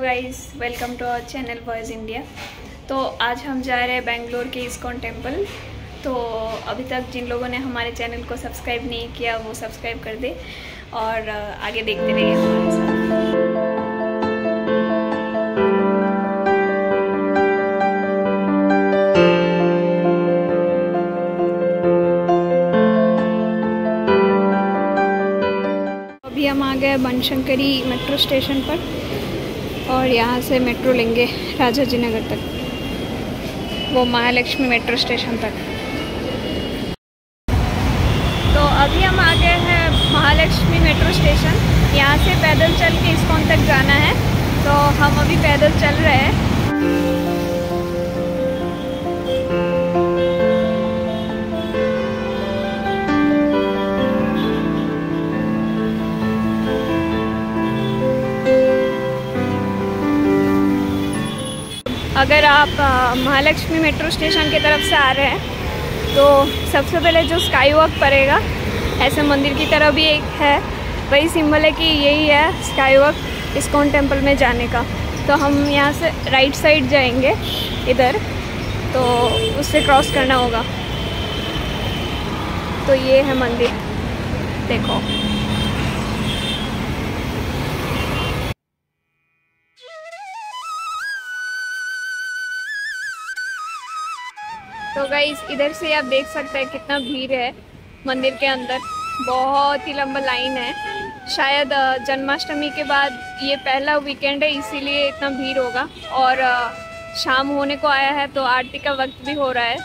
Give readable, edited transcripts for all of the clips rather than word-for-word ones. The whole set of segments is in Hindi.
Guys, welcome to our channel voyage India. तो आज हम जा रहे हैं बेंगलोर के इस्कॉन टेम्पल। तो अभी तक जिन लोगों ने हमारे चैनल को सब्सक्राइब नहीं किया वो सब्सक्राइब कर दे और आगे देखते रहिए हमारे साथ। हम आ गए बनशंकरी मेट्रो स्टेशन पर और यहाँ से मेट्रो लेंगे राजाजीनगर तक, वो महालक्ष्मी मेट्रो स्टेशन तक। तो अभी हम आ गए हैं महालक्ष्मी मेट्रो स्टेशन। यहाँ से पैदल चल के इस्कॉन तक जाना है, तो हम अभी पैदल चल रहे हैं। अगर आप महालक्ष्मी मेट्रो स्टेशन की तरफ से आ रहे हैं तो सबसे पहले जो स्काई वॉक पड़ेगा, ऐसे मंदिर की तरफ भी एक है, वही सिंबल है कि यही है स्काई वॉक इस्कॉन टेम्पल में जाने का। तो हम यहाँ से राइट साइड जाएंगे इधर, तो उससे क्रॉस करना होगा। तो ये है मंदिर, देखो। तो गाइस, इधर से आप देख सकते हैं कितना भीड़ है मंदिर के अंदर, बहुत ही लंबा लाइन है। शायद जन्माष्टमी के बाद ये पहला वीकेंड है, इसीलिए इतना भीड़ होगा। और शाम होने को आया है तो आरती का वक्त भी हो रहा है।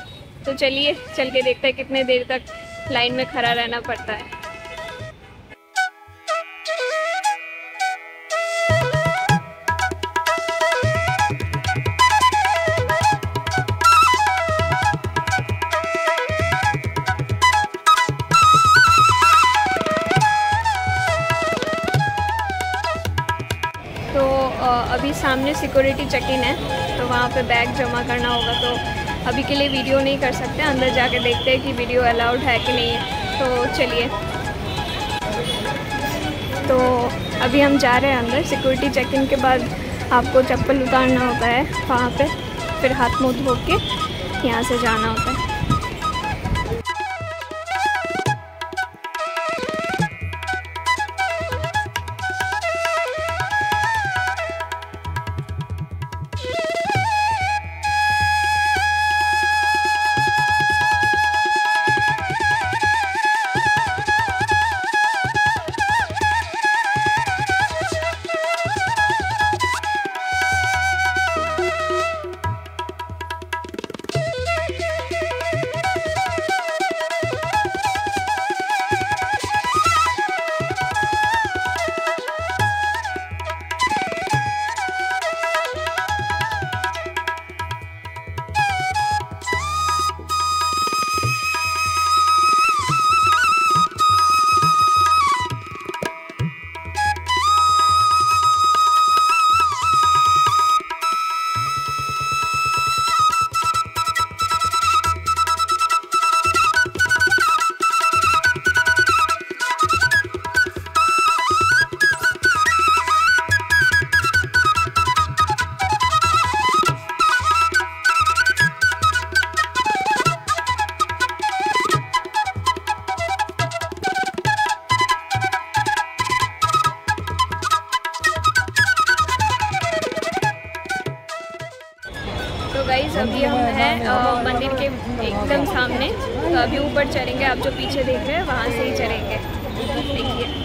तो चलिए चल के देखते हैं कितने देर तक लाइन में खड़ा रहना पड़ता है। अभी सामने सिक्योरिटी चेक इन है, तो वहाँ पे बैग जमा करना होगा। तो अभी के लिए वीडियो नहीं कर सकते, अंदर जाके देखते हैं कि वीडियो अलाउड है कि नहीं है। तो चलिए, तो अभी हम जा रहे हैं अंदर। सिक्योरिटी चेक इन के बाद आपको चप्पल उतारना होता है वहाँ पे, फिर हाथ मुँह धो के यहाँ से जाना होता है। अभी हम हैं मंदिर के एकदम सामने, तो अभी ऊपर चढ़ेंगे। आप जो पीछे देख रहे हैं वहाँ से ही चढ़ेंगे, देखिए।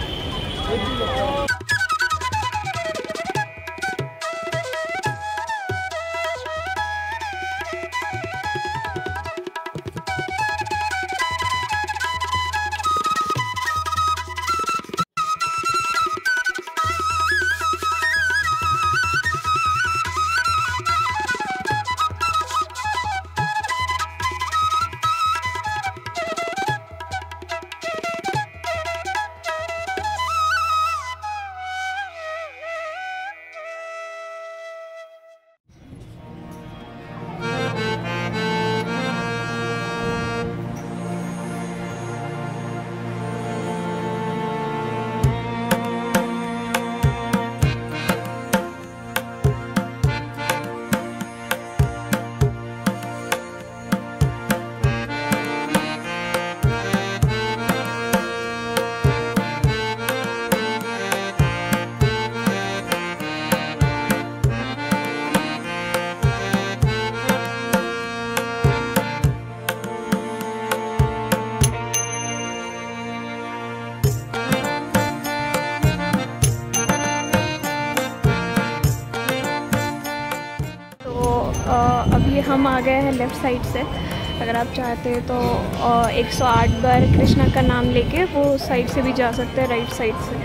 ये हम आ गए हैं लेफ़्ट साइड से। अगर आप चाहते हैं तो 108 बार कृष्णा का नाम लेके वो उस साइड से भी जा सकते हैं, राइट साइड से।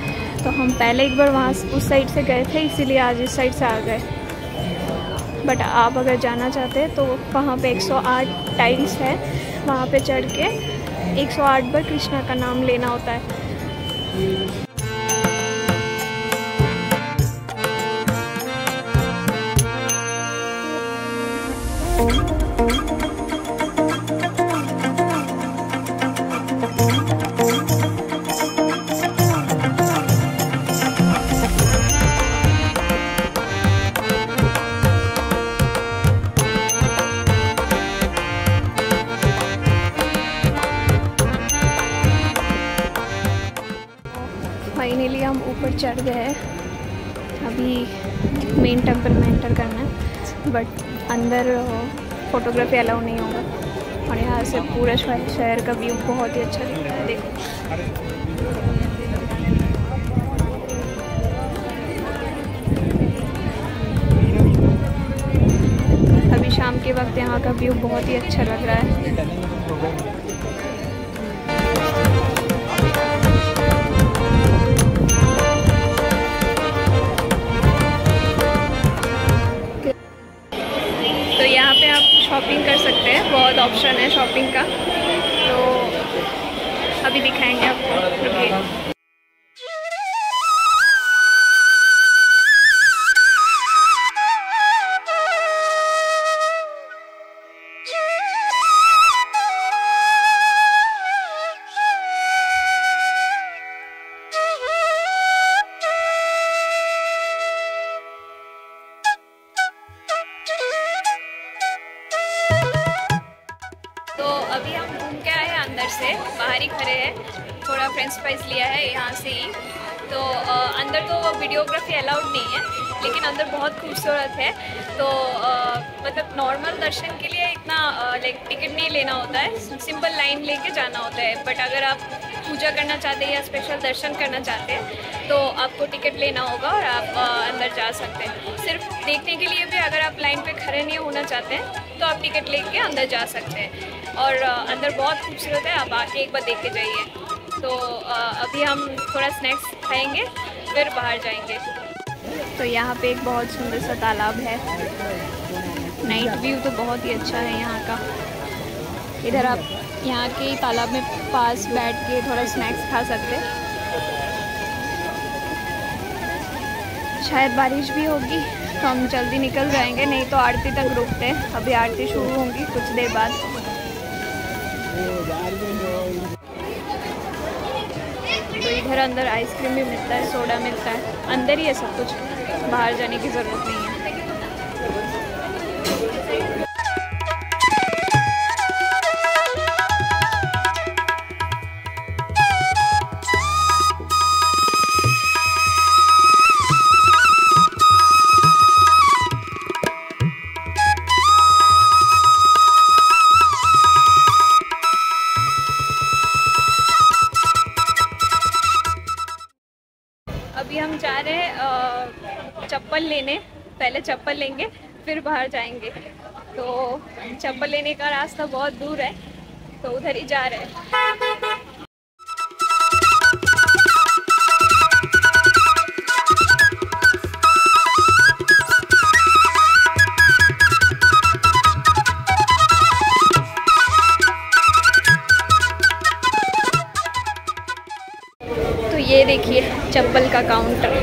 तो हम पहले एक बार वहाँ उस साइड से गए थे, इसीलिए आज इस साइड से आ गए। बट आप अगर जाना चाहते हैं तो वहाँ पे 108 टाइम्स है, वहाँ पे चढ़ के 108 बार कृष्णा का नाम लेना होता है। फाइनली हम ऊपर चढ़ गए। अभी मेन टेम्पल में एंटर करना है, बट अंदर फोटोग्राफी अलाउ नहीं होगा। और यहाँ से पूरा शहर का व्यू बहुत ही अच्छा दिखता है। देखो अभी शाम के वक्त यहाँ का व्यू बहुत ही अच्छा लग रहा है। शॉपिंग कर सकते हैं, बहुत ऑप्शन है शॉपिंग का, तो अभी दिखाएंगे आपको। रुकिए, अभी हम घूम के आए हैं, अंदर से बाहर ही खड़े हैं। थोड़ा फ्रेंच फ्राइज लिया है यहाँ से ही। तो अंदर तो वीडियोग्राफी अलाउड नहीं है, लेकिन अंदर बहुत खूबसूरत है। तो मतलब नॉर्मल दर्शन के लिए इतना लाइक टिकट नहीं लेना होता है, सिंपल लाइन लेके जाना होता है। बट अगर आप पूजा करना चाहते हैं या स्पेशल दर्शन करना चाहते हैं तो आपको टिकट लेना होगा और आप अंदर जा सकते हैं। सिर्फ देखने के लिए भी अगर आप लाइन पे खड़े नहीं होना चाहते हैं तो आप टिकट लेके अंदर जा सकते हैं। और अंदर बहुत खूबसूरत है, आप आके एक बार देख के जाइए। तो अभी हम थोड़ा स्नैक्स खाएँगे, फिर बाहर जाएंगे। तो यहाँ पे एक बहुत सुंदर सा तालाब है। नाइट व्यू तो बहुत ही अच्छा है यहाँ का। इधर आप यहाँ के तालाब में पास बैठ के थोड़ा स्नैक्स खा सकते हैं। शायद बारिश भी होगी तो हम जल्दी निकल जाएंगे, नहीं तो आरती तक रुकते हैं। अभी आरती शुरू होगी कुछ देर बाद। तो इधर अंदर आइसक्रीम भी मिलता है, सोडा मिलता है, अंदर ही है सब कुछ, बाहर जाने की ज़रूरत नहीं है। अभी हम जा रहे हैं चप्पल लेने, पहले चप्पल लेंगे फिर बाहर जाएंगे। तो चप्पल लेने का रास्ता बहुत दूर है, तो उधर ही जा रहे हैं। ये देखिए चप्पल का काउंटर। तो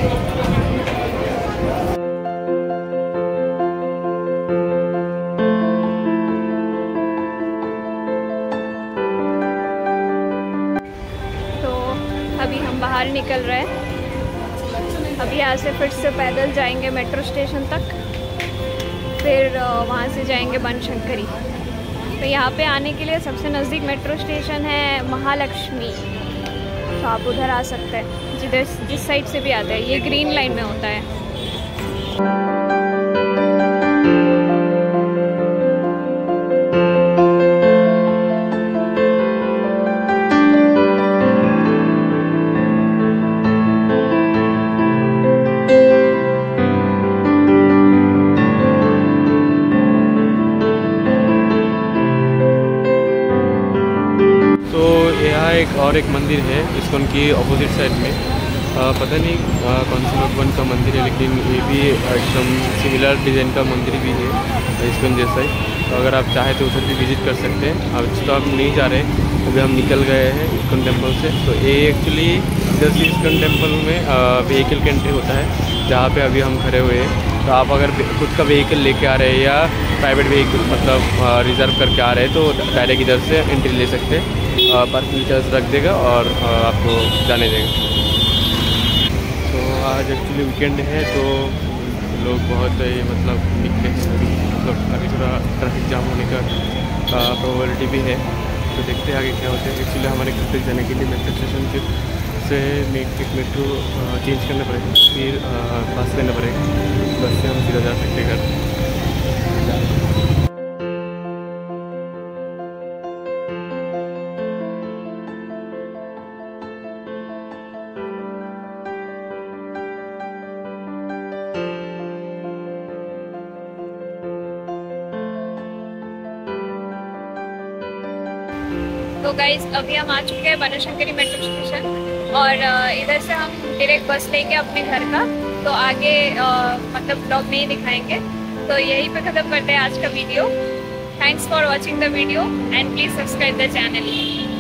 अभी हम बाहर निकल रहे हैं। अभी यहाँ से फिर से पैदल जाएंगे मेट्रो स्टेशन तक, फिर वहाँ से जाएंगे बनशंकरी। तो यहाँ पे आने के लिए सबसे नज़दीक मेट्रो स्टेशन है महालक्ष्मी, तो आप उधर आ सकते हैं, जिधर जिस साइड से भी आता है। ये ग्रीन लाइन में होता है। और एक मंदिर है ISKCON की अपोजिट साइड में, पता नहीं कौन सा भगवान का मंदिर है, लेकिन ये भी एकदम सिमिलर डिज़ाइन का मंदिर भी है ISKCON जैसा ही। तो अगर आप चाहे तो उधर भी विजिट कर सकते हैं। अब तो हम नहीं जा रहे, अभी हम निकल गए हैं ISKCON टेम्पल से। तो ये एक्चुअली जस्ट ISKCOन टेम्पल में व्हीकल का एंट्री होता है, जहाँ पे अभी हम खड़े हुए हैं। तो आप अगर खुद का व्हीकल लेके आ रहे हैं या प्राइवेट व्हीकल मतलब रिज़र्व करके आ रहे हैं तो डायरेक्ट इधर से एंट्री ले सकते हैं। पार्किंग चार्ज रख देगा और आपको जाने देगा। तो आज एक्चुअली वीकेंड है, तो लोग बहुत ही मतलब निकले हैं, मतलब अभी थोड़ा ट्रैफिक जाम होने का प्रोबेबिलिटी भी है। तो देखते हैं आगे क्या होता है। एक्चुअली हमारे घर तक जाने के लिए मेट्रो स्टेशन से मेट्रो चेंज करना पड़ेगा, फिर बस लेना पड़ेगा, बस से हम सीधा जा सकते हैं घर। तो गाइस अभी हम आ चुके हैं बनाशंकरी मेट्रो स्टेशन और इधर से हम डायरेक्ट बस लेंगे अपने घर का। तो आगे मतलब ब्लॉग में ही दिखाएंगे। तो यहीं पे खत्म करते हैं आज का video. Thanks for watching the video and please subscribe the channel.